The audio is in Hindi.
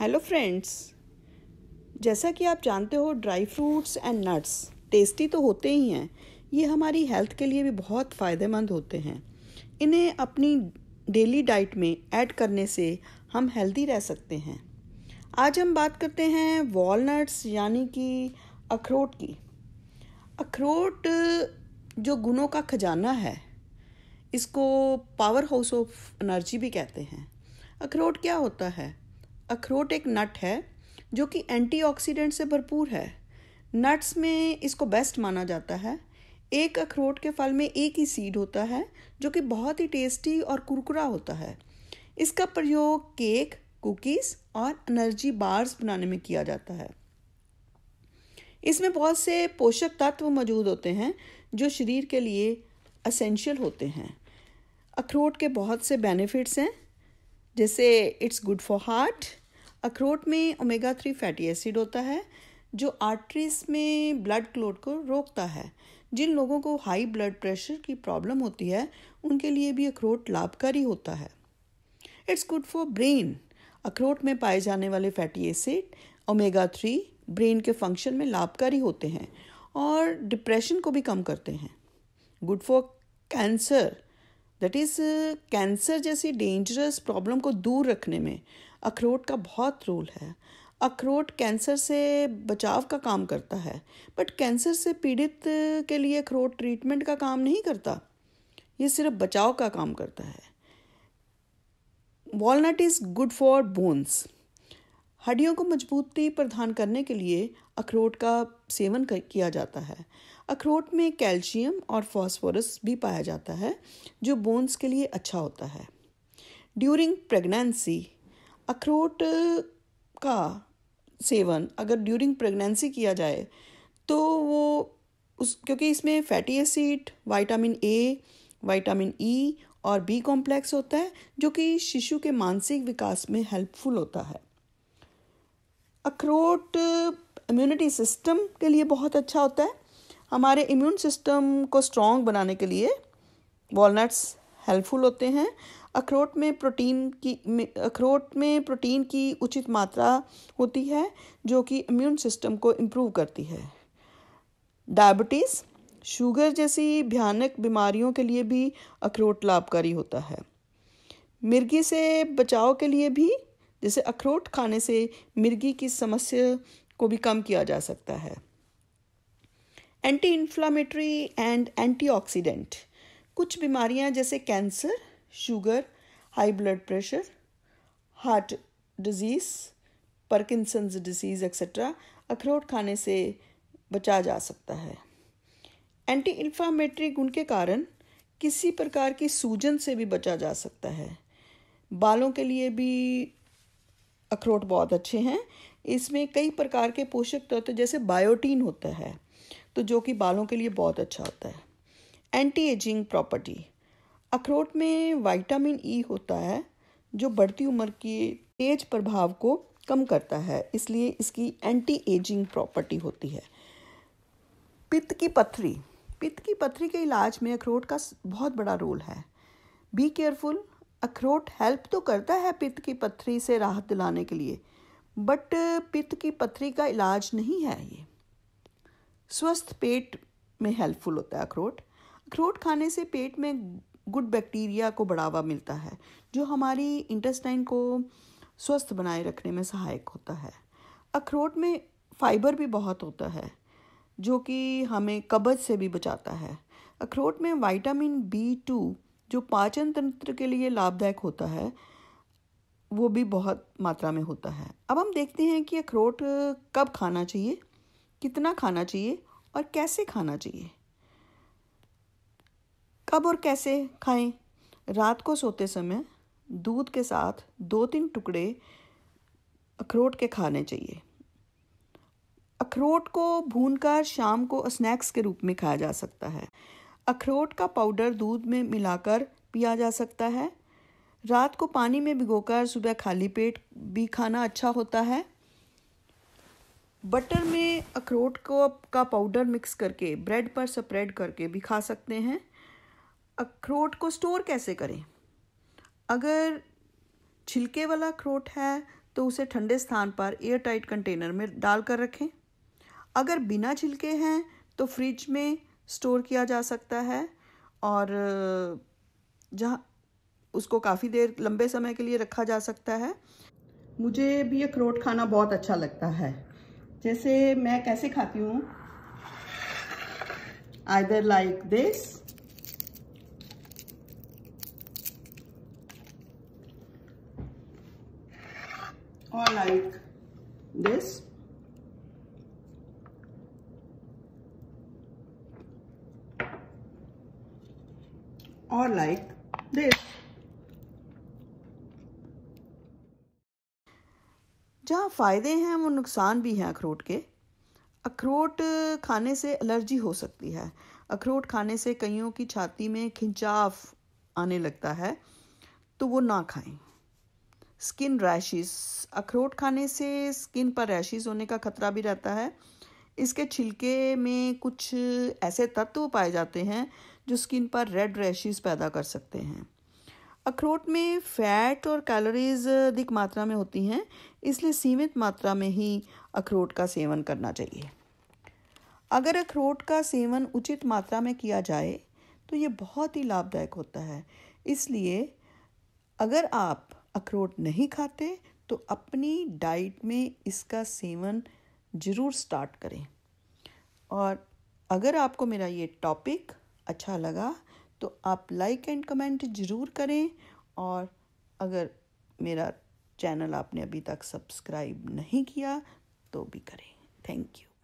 हेलो फ्रेंड्स, जैसा कि आप जानते हो dry fruits and nuts tasty तो होते ही हैं, ये हमारी हेल्थ के लिए भी बहुत फ़ायदेमंद होते हैं। इन्हें अपनी डेली डाइट में ऐड करने से हम हेल्दी रह सकते हैं। आज हम बात करते हैं वॉलनट्स यानी कि अखरोट की। अखरोट जो गुणों का खजाना है, इसको पावर हाउस ऑफ एनर्जी भी कहते हैं। अखरोट क्या होता है? अखरोट एक नट है जो कि एंटीऑक्सीडेंट से भरपूर है। नट्स में इसको बेस्ट माना जाता है। एक अखरोट के फल में एक ही सीड होता है जो कि बहुत ही टेस्टी और कुरकुरा होता है। इसका प्रयोग केक, कुकीज़ और एनर्जी बार्स बनाने में किया जाता है। इसमें बहुत से पोषक तत्व मौजूद होते हैं जो शरीर के लिए एसेंशियल होते हैं। अखरोट के बहुत से बेनिफिट्स हैं, जैसे इट्स गुड फॉर हार्ट। अखरोट में ओमेगा 3 फैटी एसिड होता है जो आर्टरीज में ब्लड क्लोट को रोकता है। जिन लोगों को हाई ब्लड प्रेशर की प्रॉब्लम होती है, उनके लिए भी अखरोट लाभकारी होता है। It's good for brain. अखरोट में पाए जाने वाले फैटी एसिड ओमेगा 3 ब्रेन के फंक्शन में लाभकारी होते हैं और डिप्रेशन को भी कम करते हैं। Good for cancer, that is cancer जैसी डेंजरस प्रॉब्लम को दूर रखने में अखरोट का बहुत रोल है। अखरोट कैंसर से बचाव का काम करता है, बट कैंसर से पीड़ित के लिए अखरोट ट्रीटमेंट का काम नहीं करता, ये सिर्फ बचाव का काम करता है। Walnut is good for bones. हड्डियों को मजबूती प्रदान करने के लिए अखरोट का सेवन किया जाता है। अखरोट में कैल्शियम और फॉस्फोरस भी पाया जाता है जो बोन्स के लिए अच्छा होता है। ड्यूरिंग प्रेगनेंसी अखरोट का सेवन अगर ड्यूरिंग प्रेगनेंसी किया जाए तो क्योंकि इसमें fatty acid, vitamin A, vitamin E और बी कॉम्प्लेक्स होता है जो कि शिशु के मानसिक विकास में हेल्पफुल होता है। अखरोट इम्यूनिटी सिस्टम के लिए बहुत अच्छा होता है। हमारे इम्यून सिस्टम को स्ट्रॉन्ग बनाने के लिए वॉलनट्स हेल्पफुल होते हैं। अखरोट में प्रोटीन की उचित मात्रा होती है जो कि इम्यून सिस्टम को इम्प्रूव करती है। डायबिटीज़, शुगर जैसी भयानक बीमारियों के लिए भी अखरोट लाभकारी होता है। मिर्गी से बचाव के लिए भी, जैसे अखरोट खाने से मिर्गी की समस्या को भी कम किया जा सकता है। एंटी इन्फ्लामेटरी एंड एंटीऑक्सीडेंट, कुछ बीमारियां जैसे cancer, sugar, high blood pressure, heart disease, Parkinson's disease etcetera अखरोट खाने से बचा जा सकता है। एंटी इन्फ्लामेटरी गुण के कारण किसी प्रकार की सूजन से भी बचा जा सकता है। बालों के लिए भी अखरोट बहुत अच्छे हैं। इसमें कई प्रकार के पोषक तत्व जैसे बायोटीन होता है तो जो कि बालों के लिए बहुत अच्छा होता है। एंटी एजिंग प्रॉपर्टी, अखरोट में विटामिन ई होता है जो बढ़ती उम्र के तेज प्रभाव को कम करता है, इसलिए इसकी एंटी एजिंग प्रॉपर्टी होती है। पित्त की पथरी, पित्त की पथरी के इलाज में अखरोट का बहुत बड़ा रोल है। बी केयरफुल, अखरोट हेल्प तो करता है पित्त की पथरी से राहत दिलाने के लिए, बट पित्त की पथरी का इलाज नहीं है। ये स्वस्थ पेट में हेल्पफुल होता है अखरोट। अखरोट खाने से पेट में गुड बैक्टीरिया को बढ़ावा मिलता है जो हमारी इंटेस्टाइन को स्वस्थ बनाए रखने में सहायक होता है। अखरोट में फाइबर भी बहुत होता है जो कि हमें कब्ज से भी बचाता है। अखरोट में विटामिन B2 जो पाचन तंत्र के लिए लाभदायक होता है वो भी बहुत मात्रा में होता है। अब हम देखते हैं कि अखरोट कब खाना चाहिए, कितना खाना चाहिए और कैसे खाना चाहिए। कब और कैसे खाएं? रात को सोते समय दूध के साथ 2-3 टुकड़े अखरोट के खाने चाहिए। अखरोट को भूनकर शाम को स्नैक्स के रूप में खाया जा सकता है। अखरोट का पाउडर दूध में मिलाकर पिया जा सकता है। रात को पानी में भिगोकर सुबह खाली पेट भी खाना अच्छा होता है। बटर में अखरोट को का पाउडर मिक्स करके ब्रेड पर स्प्रेड करके भी खा सकते हैं। अखरोट को स्टोर कैसे करें? अगर छिलके वाला अखरोट है तो उसे ठंडे स्थान पर एयर टाइट कंटेनर में डालकर रखें। अगर बिना छिलके हैं तो फ्रिज में स्टोर किया जा सकता है और जहाँ उसको काफ़ी देर लंबे समय के लिए रखा जा सकता है। मुझे भी अखरोट खाना बहुत अच्छा लगता है। जैसे मैं कैसे खाती हूँ, आइदर लाइक दिस और like this. Or like this। जहाँ फायदे हैं वो नुकसान भी हैं अखरोट के। अखरोट खाने से एलर्जी हो सकती है। अखरोट खाने से कईयों की छाती में खिंचाव आने लगता है, तो वो ना खाएं। स्किन रैशेस, अखरोट खाने से स्किन पर रैशेस होने का खतरा भी रहता है। इसके छिलके में कुछ ऐसे तत्व पाए जाते हैं जो स्किन पर रेड रैशेस पैदा कर सकते हैं। अखरोट में फैट और कैलोरीज अधिक मात्रा में होती हैं, इसलिए सीमित मात्रा में ही अखरोट का सेवन करना चाहिए। अगर अखरोट का सेवन उचित मात्रा में किया जाए तो ये बहुत ही लाभदायक होता है। इसलिए अगर आप अखरोट नहीं खाते तो अपनी डाइट में इसका सेवन ज़रूर स्टार्ट करें। और अगर आपको मेरा ये टॉपिक अच्छा लगा तो आप लाइक एंड कमेंट ज़रूर करें। और अगर मेरा चैनल आपने अभी तक सब्सक्राइब नहीं किया तो भी करें। Thank you.